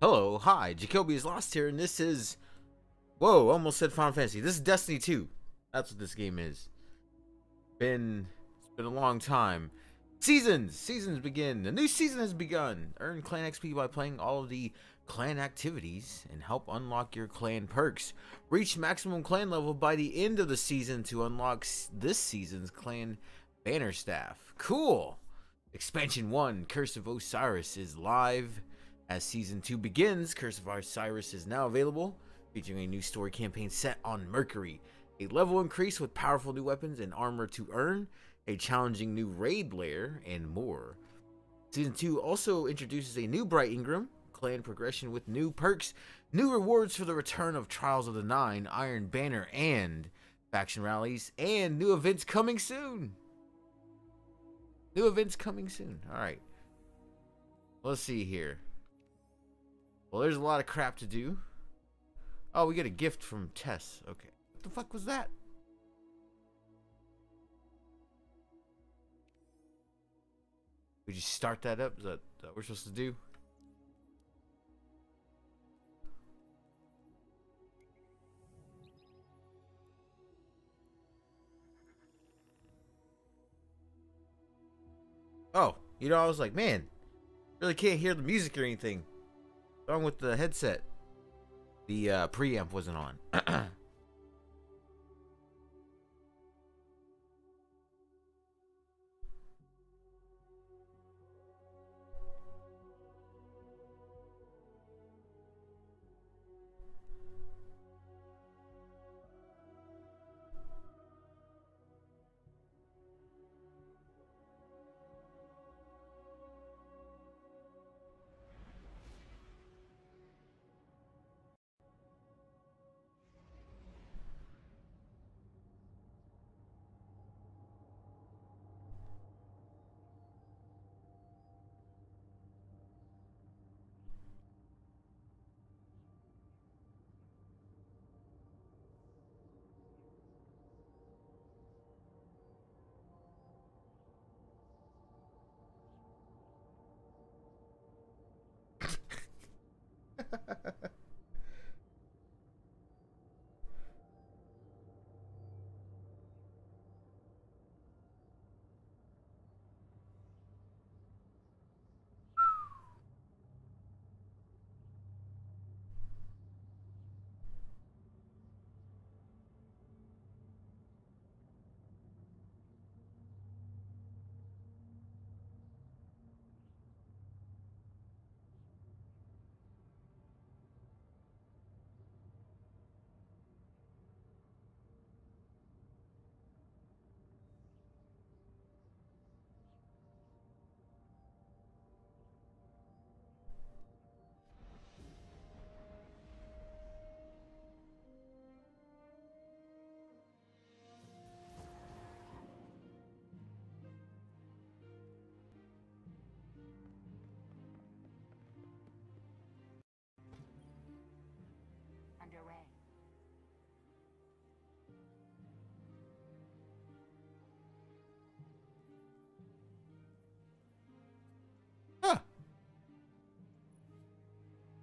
Hello, hi, Jacoby is Lost here, and this is... Whoa, almost said Final Fantasy. This is Destiny 2. That's what this game is. It's been a long time. Seasons begin. A new season has begun. Earn clan XP by playing all of the clan activities and help unlock your clan perks. Reach maximum clan level by the end of the season to unlock this season's clan banner staff. Cool! Expansion 1, Curse of Osiris is live. As Season 2 begins, Curse of Osiris is now available, featuring a new story campaign set on Mercury, a level increase with powerful new weapons and armor to earn, a challenging new raid layer, and more. Season 2 also introduces a new Bright Engram, clan progression with new perks, new rewards for the return of Trials of the Nine, Iron Banner, and Faction Rallies, and new events coming soon! Alright. Let's see here. Well, there's a lot of crap to do. Oh, we get a gift from Tess. Okay. What the fuck was that? We just start that up? Is that what we're supposed to do? Oh, you know, I was like, man, really can't hear the music or anything. Wrong with the headset. The preamp wasn't on. Huh.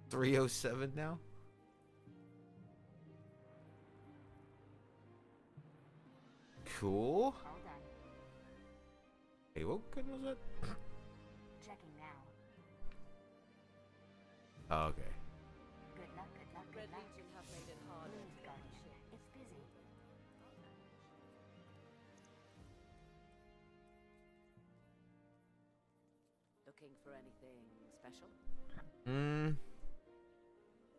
3:07 now? Cool. Hey, what good was that? Checking now. Oh, okay. For anything special?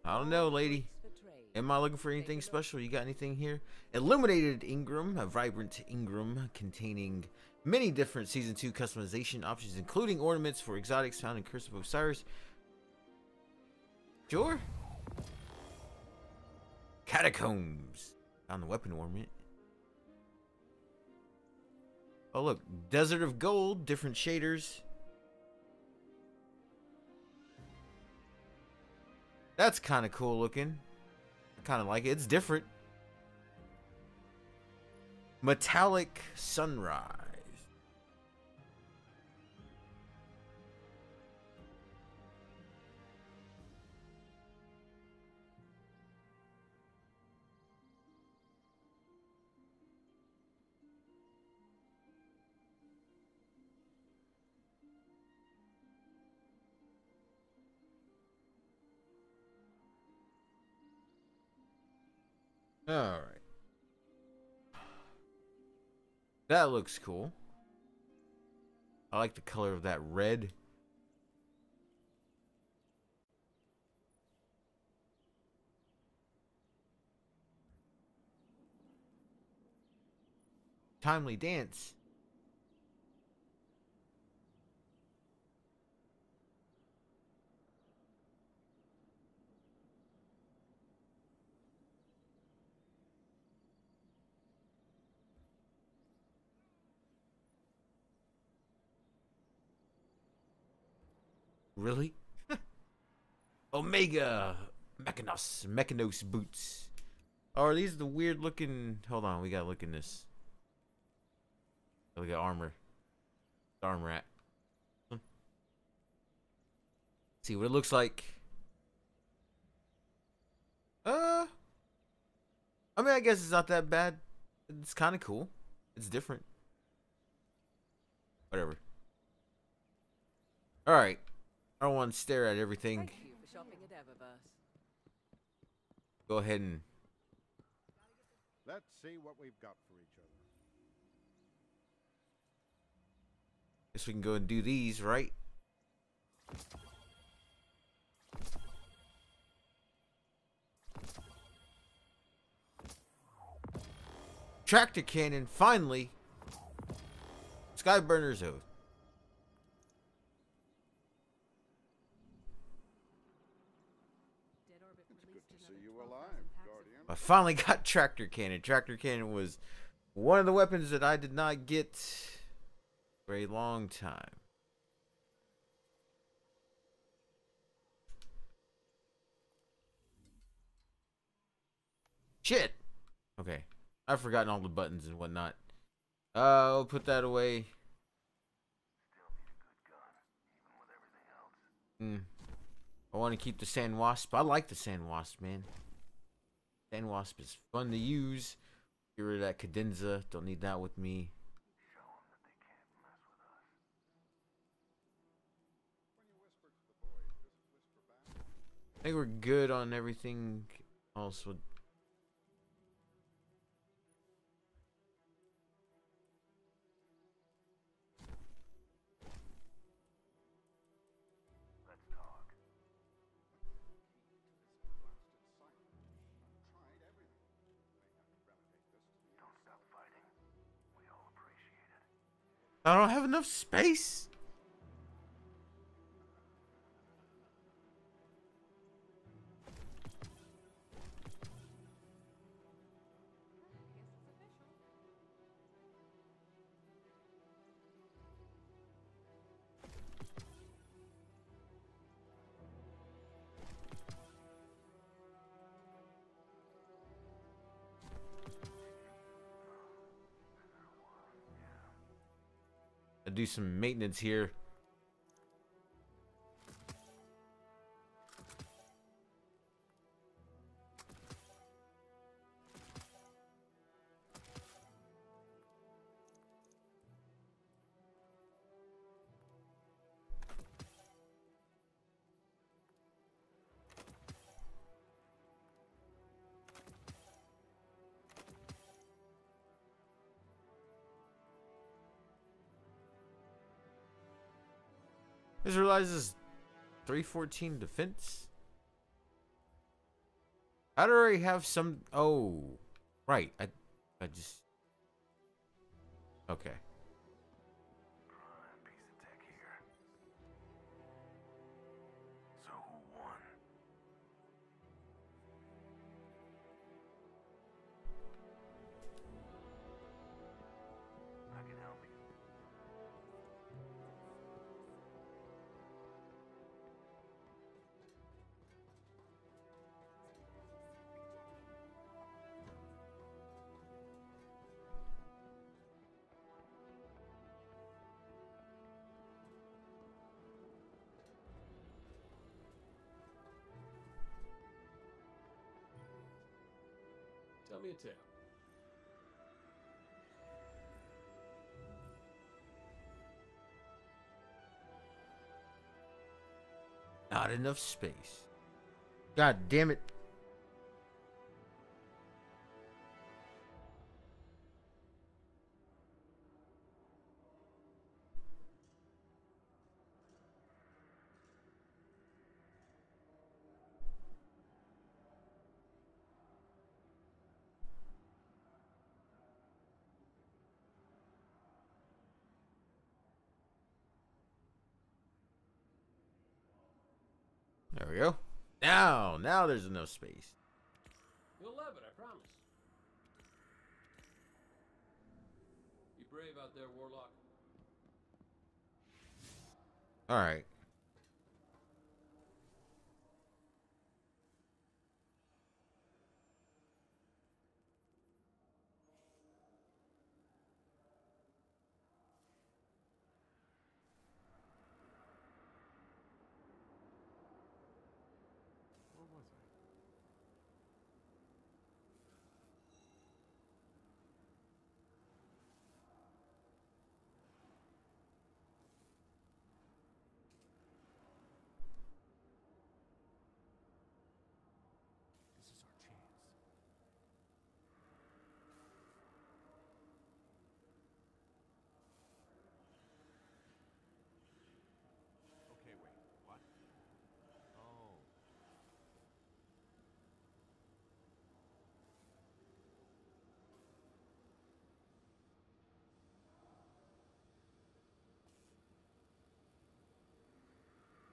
I don't know, lady. Am I looking for anything special? You got anything here? Illuminated Engram, a vibrant Engram containing many different Season 2 customization options, including ornaments for exotics found in Curse of Osiris. Sure. Catacombs. Found the weapon ornament. Oh, look. Desert of Gold, different shaders. That's kind of cool looking. I kind of like it. It's different. Metallic Sunrise. Alright. That looks cool. I like the color of that red. Timely Dance. Really? Omega Mechanos boots. Oh, are these the weird looking? Hold on, we gotta look in this. Oh, we got armor. Where's armor at? See what it looks like. I mean, I guess it's not that bad. It's kind of cool. It's different. Whatever. All right. I don't want to stare at everything. Thank you for shopping at Eververse. Go ahead and let's see what we've got for each other. Guess we can go and do these, right? Tractor Cannon, finally. Skyburner's Oath. I finally got Tractor Cannon. Tractor Cannon was one of the weapons that I did not get for a long time. Shit! Okay. I've forgotten all the buttons and whatnot. I'll put that away. I want to keep the Sand Wasp. I like the Sand Wasp, man. Sand Wasp is fun to use. Get rid of that Cadenza. Don't need that with me. Show them that they can't mess with us. When you whisper to the boy, just whisper back. I think we're good on everything else. I don't have enough space. Do some maintenance here. I just realized this 314 defense. I already have some. Oh, right. I just. Okay. Piece of tech here. So who won? I can help you. Tell me a tale. Not enough space. God damn it. There we go. Now there's enough space. You'll love it, I promise. Be brave out there, Warlock. All right.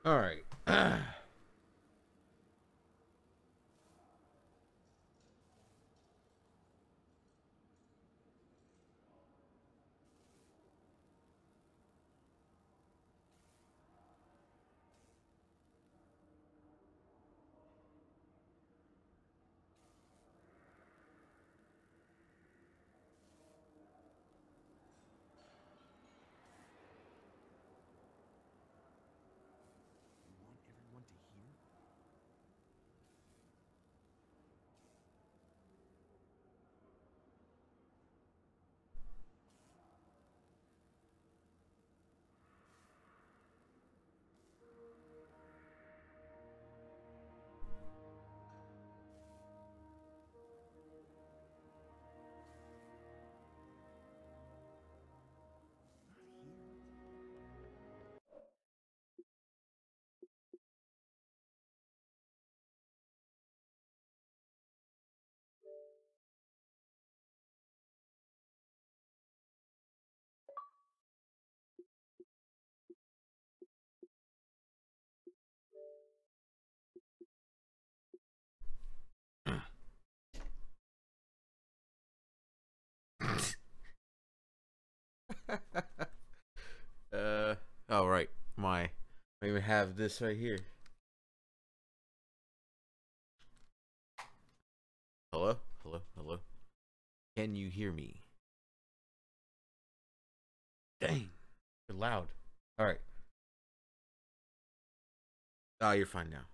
All right. Oh right, I even have this right here. Hello, hello, hello. Can you hear me? Dang, you're loud. All right. Ah, you're fine now.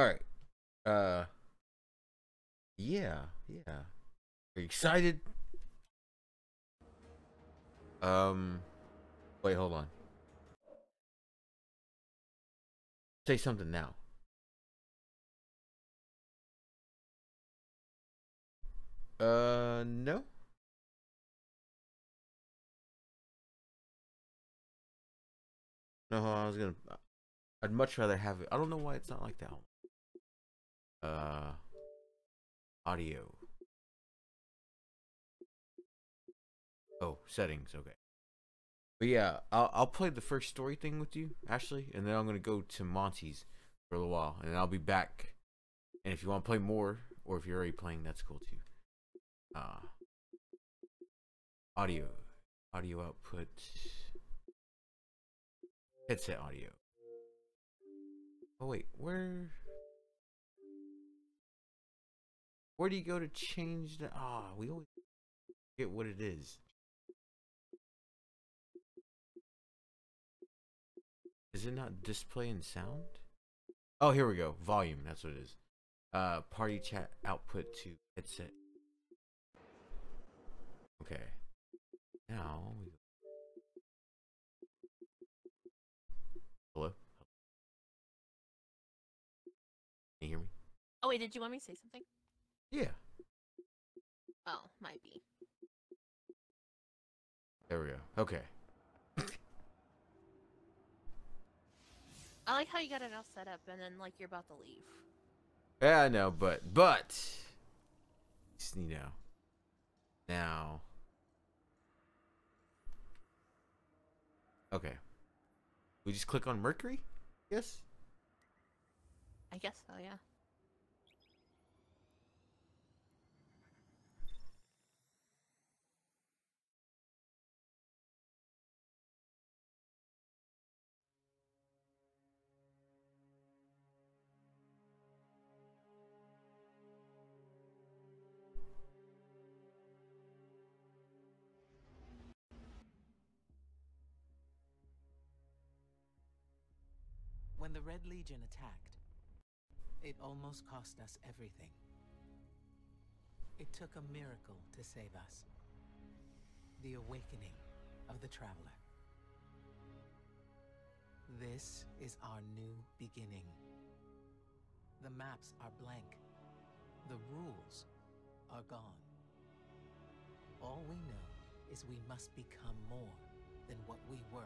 All right. Yeah. Are you excited? Wait, hold on. Say something now. No. No, I'd much rather have it. I don't know why it's not like that. Audio. Oh, settings, okay. But yeah, I'll play the first story thing with you, Ashley, and then I'm gonna go to Monty's for a little while, and then I'll be back. And if you want to play more, or if you're already playing, that's cool too. Audio output, headset audio. Oh wait, where do you go to change the? Ah, we always forget what it is. Is it not display and sound? Oh, here we go. Volume, that's what it is. Party chat output to headset. Okay. Now we go. Hello? Can you hear me? Oh wait, did you want me to say something? Yeah. Oh, might be. There we go. Okay. I like how you got it all set up and then like you're about to leave. Yeah, I know, but you know. Now Okay. We just click on Mercury? Yes? I guess so, yeah. When the Red Legion attacked, it almost cost us everything. It took a miracle to save us. The awakening of the Traveler. This is our new beginning. The maps are blank. The rules are gone. All we know is we must become more than what we were.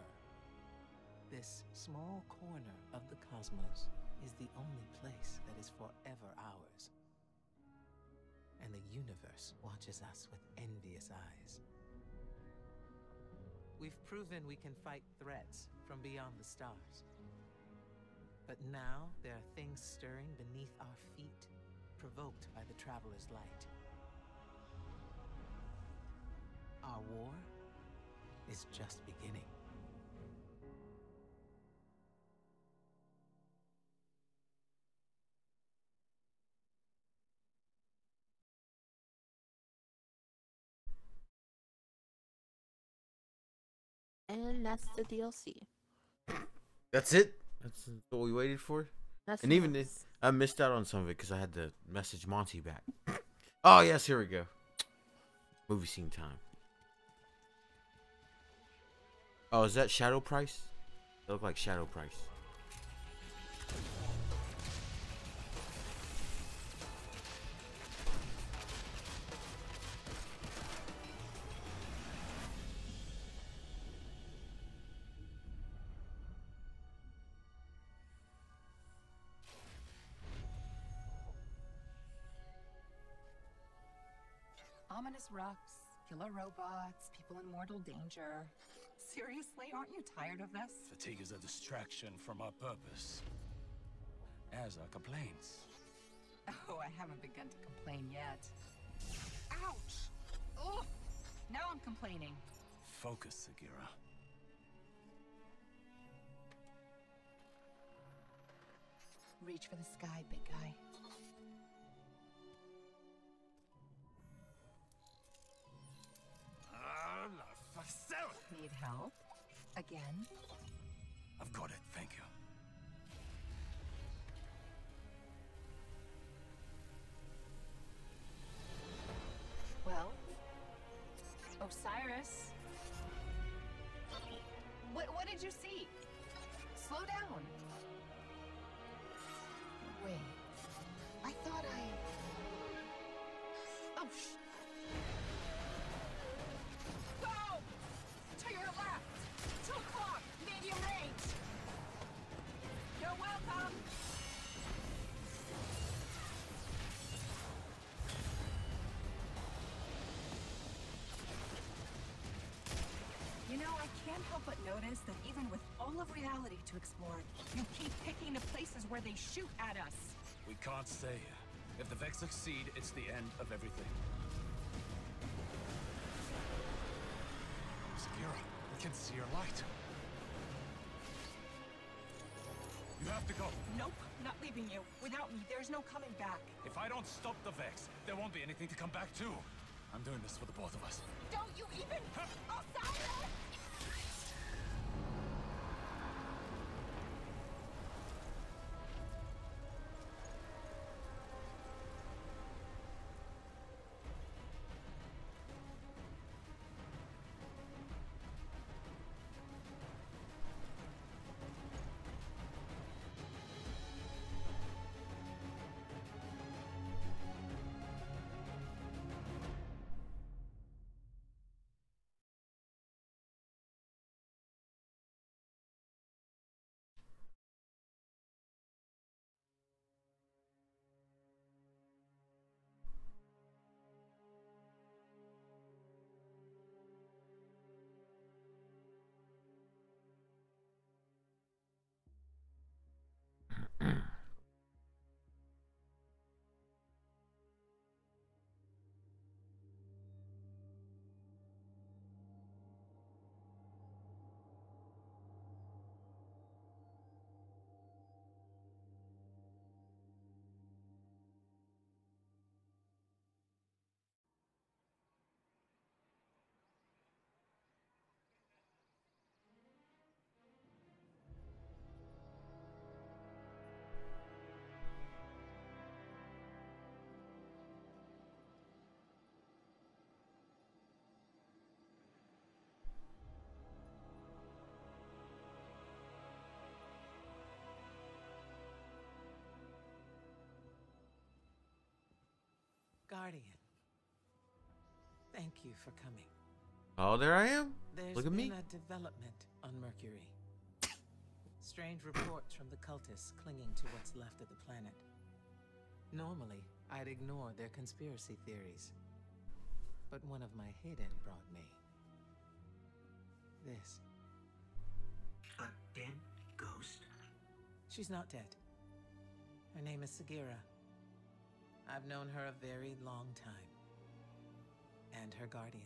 This small corner of the cosmos is the only place that is forever ours. And the universe watches us with envious eyes. We've proven we can fight threats from beyond the stars. But now there are things stirring beneath our feet, provoked by the Traveler's light. Our war is just beginning. And that's the DLC. That's it? That's what we waited for? That's and nice. Even if I missed out on some of it because I had to message Monty back. Oh, yes, here we go. Movie scene time. Oh, is that Shadow Price? They look like Shadow Price. Rocks, killer robots, people in mortal danger. Seriously, aren't you tired of this? Fatigue is a distraction from our purpose. As our complaints. Oh, I haven't begun to complain yet. Ouch! Oh, now I'm complaining. Focus, Sagira. Reach for the sky, big guy. Need help? Again? I've got it, thank you. Well, Osiris. What did you see? Slow down. Wait. I thought I... Oh, shit. But notice that even with all of reality to explore, you keep picking the places where they shoot at us. We can't stay here. If the Vex succeed, it's the end of everything. Sagira, we can see your light. You have to go. Nope, not leaving you. Without me, there's no coming back. If I don't stop the Vex, there won't be anything to come back to. I'm doing this for the both of us. Don't you even... Osiris! guardian. Thank you for coming. Oh, there I am. Look at me. There's been a development on Mercury. Strange reports from the cultists clinging to what's left of the planet. Normally, I'd ignore their conspiracy theories. But one of my hidden brought me this. A dead ghost? She's not dead. Her name is Sagira. I've known her a very long time. And her guardian.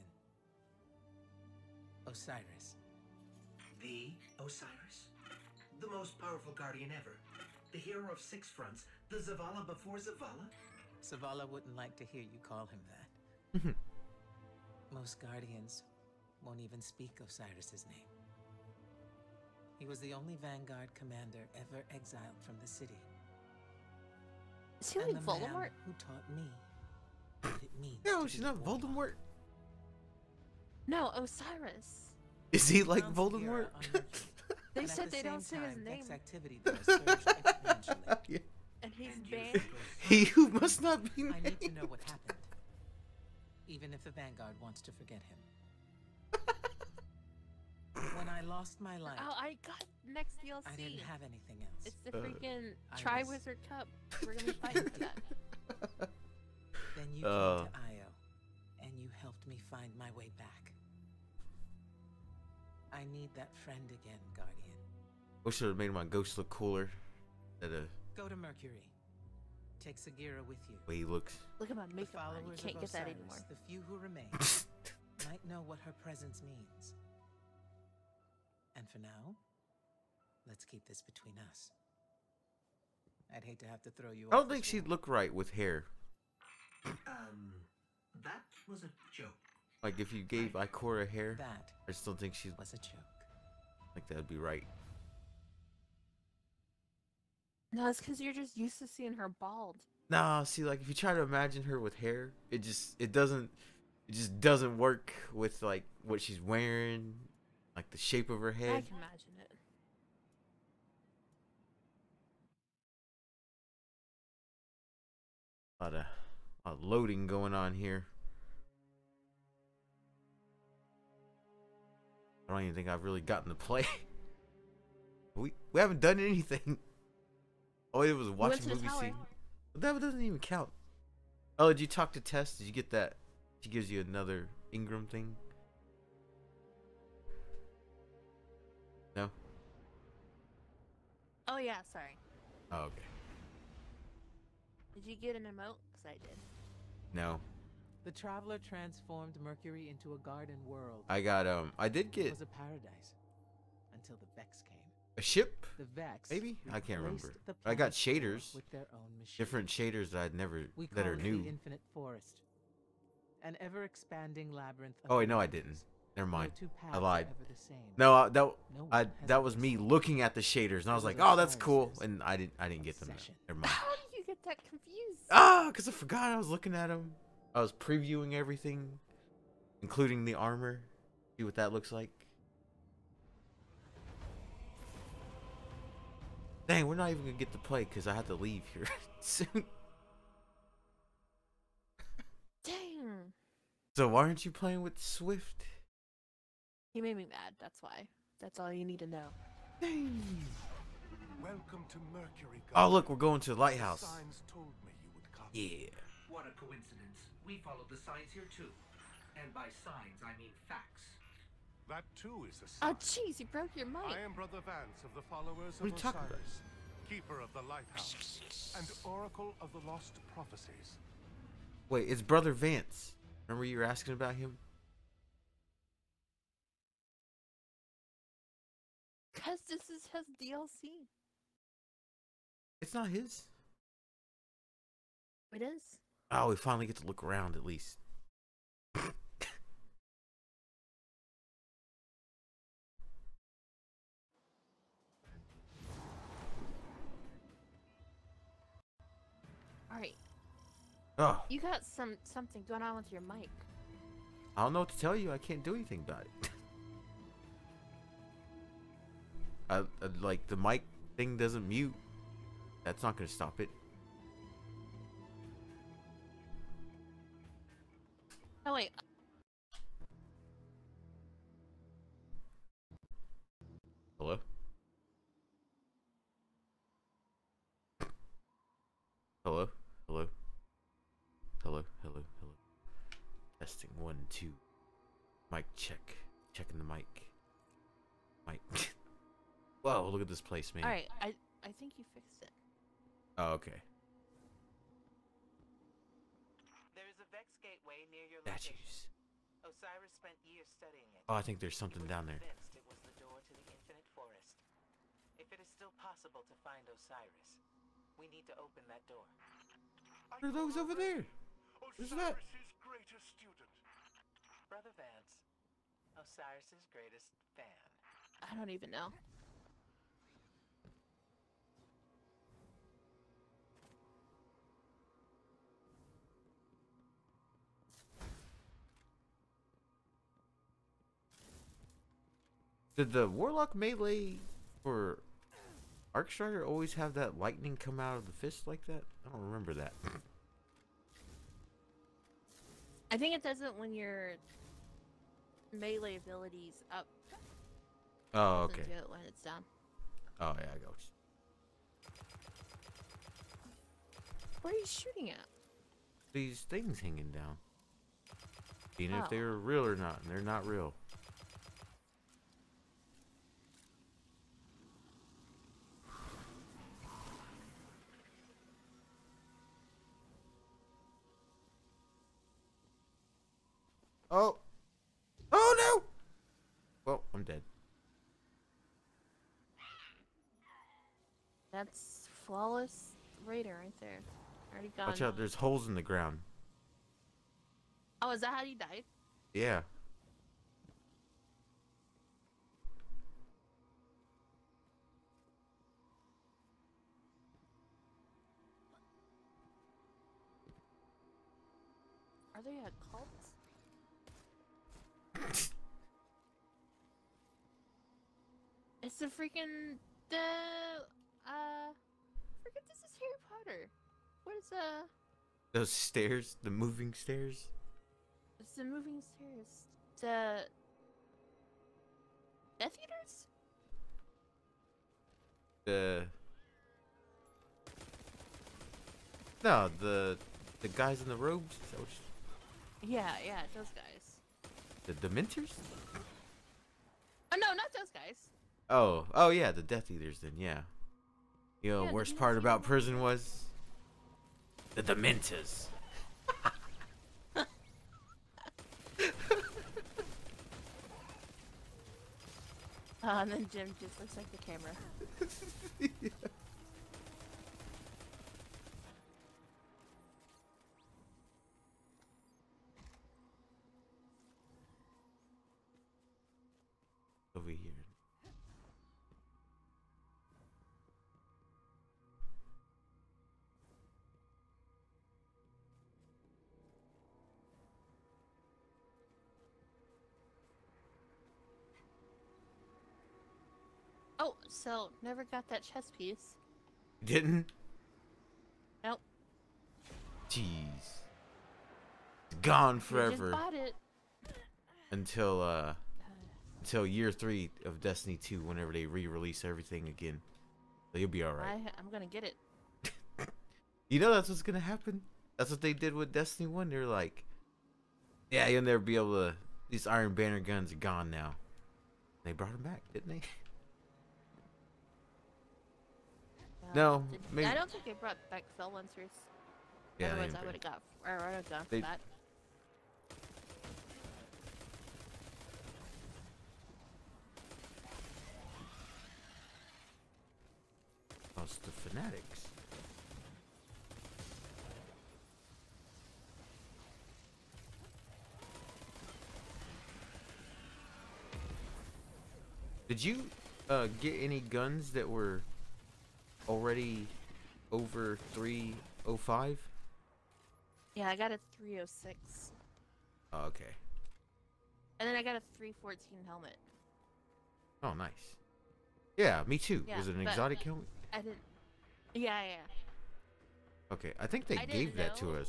Osiris. The Osiris? The most powerful guardian ever. The hero of six fronts. The Zavala before Zavala? Zavala wouldn't like to hear you call him that. Most guardians won't even speak Osiris's name. He was the only Vanguard commander ever exiled from the city. Is he like Voldemort? Who taught me what it means? No, she's not Voldemort. No, Osiris. Is he like Voldemort? They said they don't say his name. Yeah. And he's banned. He who must not be named. I need to know what happened. Even if the Vanguard wants to forget him. When I lost my life. Oh, I got next DLC. I didn't have anything else. It's the freaking Triwizard Cup. We're gonna be fighting for that. Then you came to Io, and you helped me find my way back. I need that friend again, Guardian. Wish it would have made my ghost look cooler. Go to Mercury. Take Sagira with you. Way he looks. Look at my makeup on. You can't get that anymore. The few who remain might know what her presence means. And for now, let's keep this between us. I'd hate to have to throw you. I don't think she'd look right with hair. That was a joke. Like if you gave Ikora hair, I just don't think she was a joke. Like that'd be right. No, it's because you're just used to seeing her bald. Nah, see, like if you try to imagine her with hair, it just doesn't work with like what she's wearing, like the shape of her head. I can imagine it. A lot of loading going on here. I don't even think I've really gotten to play. We haven't done anything. Oh, it was watching movie scene. That doesn't even count. Oh, did you talk to Tess? Did you get that? She gives you another Engram thing. No. Oh yeah, sorry. Oh, okay. Did you get an emote? Cause I did. No. The Traveler transformed Mercury into a garden world. I got I did get. It was a paradise until the Vex came. A ship? The Vex, maybe? I can't remember. I got shaders. With their own different shaders that I'd never that are new. Infinite forest. An ever expanding labyrinth. Oh wait, no, I didn't. Never mind. I lied. No, that was me looking at the shaders and I was like, "Oh, that's cool." And I didn't get them. Never mind. How did you get that confused? Ah, cuz I forgot I was looking at them. I was previewing everything, including the armor. See what that looks like. Dang, we're not even gonna get to play because I have to leave here soon. Dang. So why aren't you playing with Swift? He made me mad, that's why. That's all you need to know. Dang. Welcome to Mercury. Oh look, we're going to the lighthouse. The signs told me you would come. Yeah. What a coincidence. We followed the signs here too. And by signs I mean facts. That too is a sign. Oh jeez, you broke your mic. I am Brother Vance of the followers of Osiris, keeper of the lighthouse, and oracle of the lost prophecies. Wait, it's Brother Vance. Remember you were asking about him? Cause this is his DLC. It's not his. It is. Oh, we finally get to look around at least. Alright. Oh. You got something going on with your mic. I don't know what to tell you. I can't do anything about it. I like the mic thing doesn't mute. That's not gonna stop it. wait. Hello? Hello? Hello? Hello? Hello? Hello? Testing 1, 2. Mic check. Checking the mic. Mic. Whoa, look at this place, man. Alright, I think you fixed it. Oh, okay. There's a Vex gateway near your location. Statues. Osiris spent years studying it. Oh, I think there's something down there. It was the door to the infinite forest. If it is still possible to find Osiris, we need to open that door. What are those over there? Who's that? Osiris's greatest student. Brother Vance. Osiris's greatest fan. I don't even know. Did the Warlock melee for Arcstrider always have that lightning come out of the fist like that? I don't remember that. I think it does it when your melee ability's up. Oh, okay. It doesn't do it when it's down. Oh, yeah, I got you. What are you shooting at? These things hanging down. You know if they were real or not, and they're not real. Oh. Oh no! Well, I'm dead. That's flawless raider right there. Already gone. Watch out, there's holes in the ground. Oh, is that how you died? Yeah. Are they a cult? It's a freaking forget this is Harry Potter. What is those stairs? The moving stairs? It's the moving stairs. The Death Eaters? No, the guys in the robes? Is that what you... Yeah, yeah, those guys. The Dementors? Oh no, not those guys. Oh, oh yeah, the Death Eaters then, yeah. You know, yeah, the worst part about prison was the Dementors. And then Jim just looks like the camera. Yeah. Over here. Oh, so never got that chess piece. Didn't? Nope. Jeez. It's gone forever. Just bought it. Until year 3 of Destiny 2, whenever they re-release everything again. So you'll be alright. I'm gonna get it. You know that's what's gonna happen. That's what they did with Destiny 1. They're like, yeah, you'll never be able to. These Iron Banner guns are gone now. They brought them back, didn't they? No, maybe. I don't think they brought back fell lancers. Yeah, otherwise I would have got, for that. Plus the fanatics. Did you get any guns that were already over 305? Yeah, I got a 306. Oh, okay. And then I got a 314 helmet. Oh, nice. Yeah, me too. Yeah, was it an exotic helmet? I didn't. Yeah, yeah. Okay, I think they gave that to us.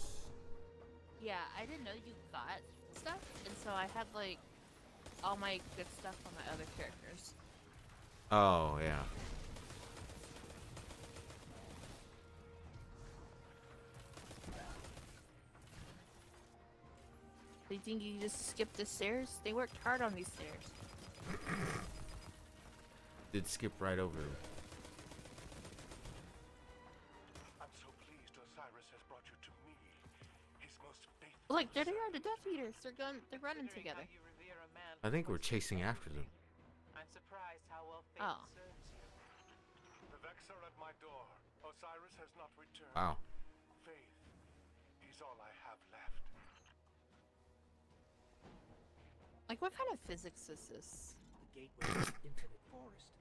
Yeah, I didn't know you got stuff, and so I had like all my good stuff on my other characters. Oh yeah. They think you just skip the stairs? They worked hard on these stairs. Did skip right over. I'm so pleased Osiris has brought you to me. His most faithful. Look, there they are, the Death Eaters. They're running together. I think we're chasing after them. I'm surprised how well fate serves you. The Vex are at my door. Osiris has not returned. Wow. Faith, he's all I have left. Like, what kind of physics is this? The gateway to the infinite forest,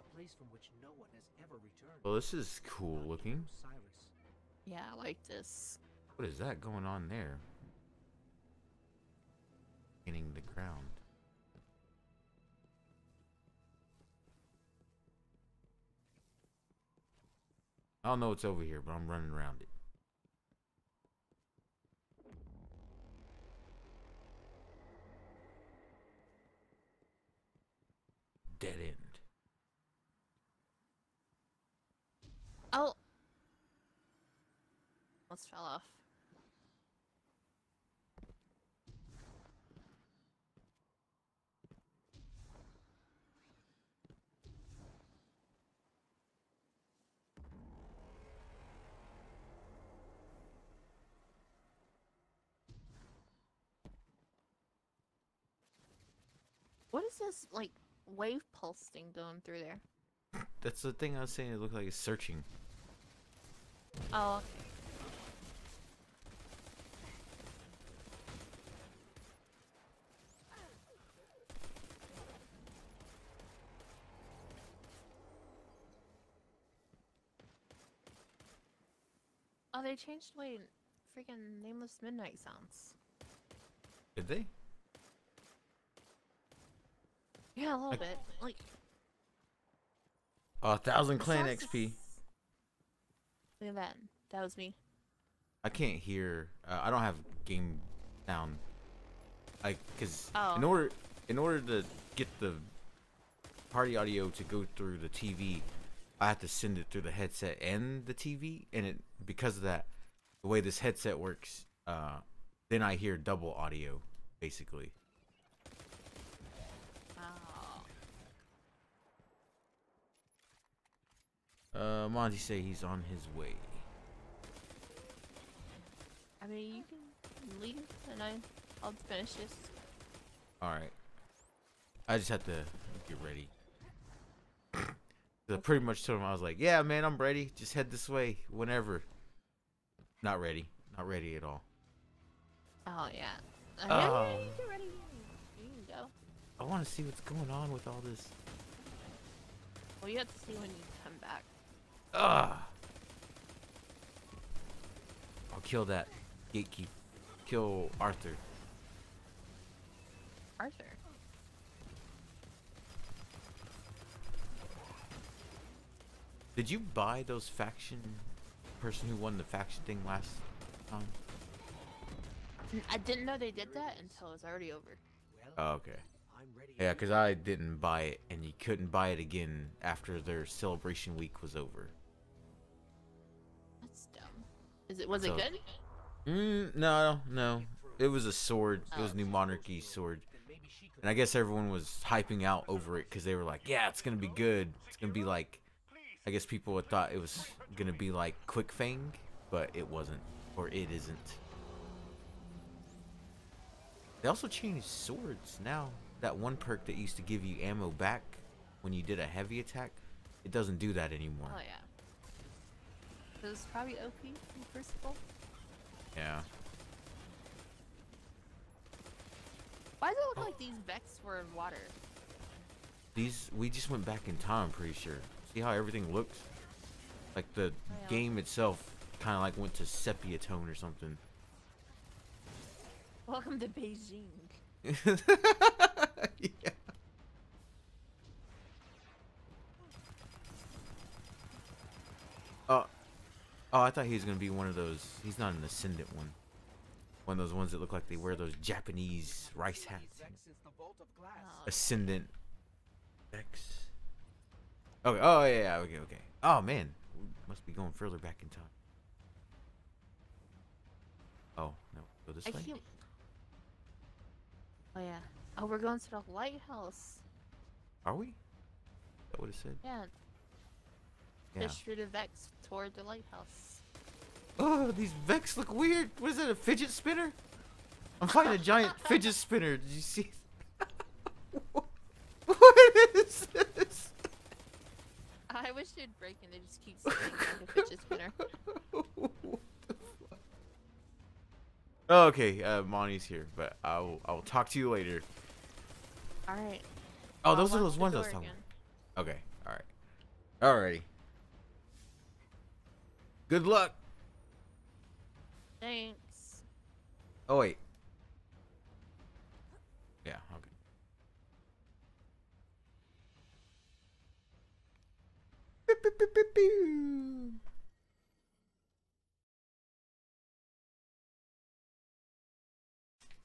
a place from which no one has ever returned. Well, this is cool looking. Osiris. Yeah, I like this. What is that going on there? Getting the ground. I don't know what's over here, but I'm running around it. Dead end. Oh, almost fell off. What is this like? Wave pulse thing going through there. That's the thing I was saying. It looked like it's searching. Oh. Okay. Oh, they changed the way freaking Nameless Midnight sounds. Did they? Yeah, a little bit. Like, oh, 1,000 clan XP. Look at that. That was me. I can't hear. I don't have game sound. Like, cause in order to get the party audio to go through the TV, I have to send it through the headset and the TV, and because of that, the way this headset works, then I hear double audio, basically. Monty say he's on his way. I mean, you can leave and I'll finish this. Alright. I just have to get ready. I pretty much told him, I was like, yeah, man, I'm ready. Just head this way whenever. Not ready. Not ready at all. Oh, yeah. Yeah, you get ready. You can go. I want to see what's going on with all this. Well, you have to see when you come back. Ah! I'll kill that gatekeeper. Kill Arthur. Arthur? Did you buy those faction... person who won the faction thing last time? I didn't know they did that until it was already over. Oh, okay. Yeah, because I didn't buy it, and you couldn't buy it again after their celebration week was over. That's dumb. Was it good? No. It was a sword. It was New Monarchy sword. And I guess everyone was hyping out over it because they were like, yeah, it's going to be good. It's going to be like... I guess people thought it was going to be like Quick Fang, but it wasn't. Or it isn't. They also changed swords now. That one perk that used to give you ammo back when you did a heavy attack, it doesn't do that anymore. Oh yeah. It was probably OP in Crucible. Yeah. Why does it look like these Vex were in water? These, we just went back in time, I'm pretty sure. See how everything looks? Like the game itself kind of like went to sepia tone or something. Welcome to Beijing. Yeah. Oh, I thought he was gonna be one of those. He's not an ascendant one. One of those ones that look like they wear those Japanese rice hats. Ascendant Vex. Okay. Oh yeah. Okay. Okay. Oh man, we must be going further back in time. Oh no, go this way. Oh yeah. Oh, we're going to the lighthouse. Are we? Is that what it said? Yeah. Push through the Vex toward the lighthouse. Oh, these Vex look weird. What is that, a fidget spinner? I'm fighting a giant fidget spinner. Did you see? What is this? I wish they'd break and they just keep spinning like a fidget spinner. What the fuck? Oh, okay, Monty's here, but I will talk to you later. All right. Oh, those are those ones I was talking about. Okay. All right. Alrighty. Good luck. Thanks. Oh wait. Yeah, okay. Beep, beep, beep, beep, beep.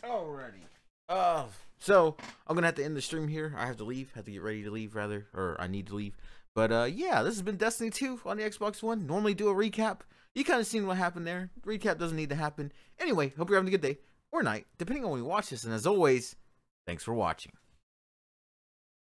Alrighty. So I'm gonna have to end the stream here. I have to leave. Have to get ready to leave rather, or I need to leave. But yeah, this has been Destiny 2 on the Xbox One. Normally do a recap. You kind of seen what happened there. Recap doesn't need to happen. Anyway, hope you're having a good day or night, depending on when you watch this. And as always, thanks for watching.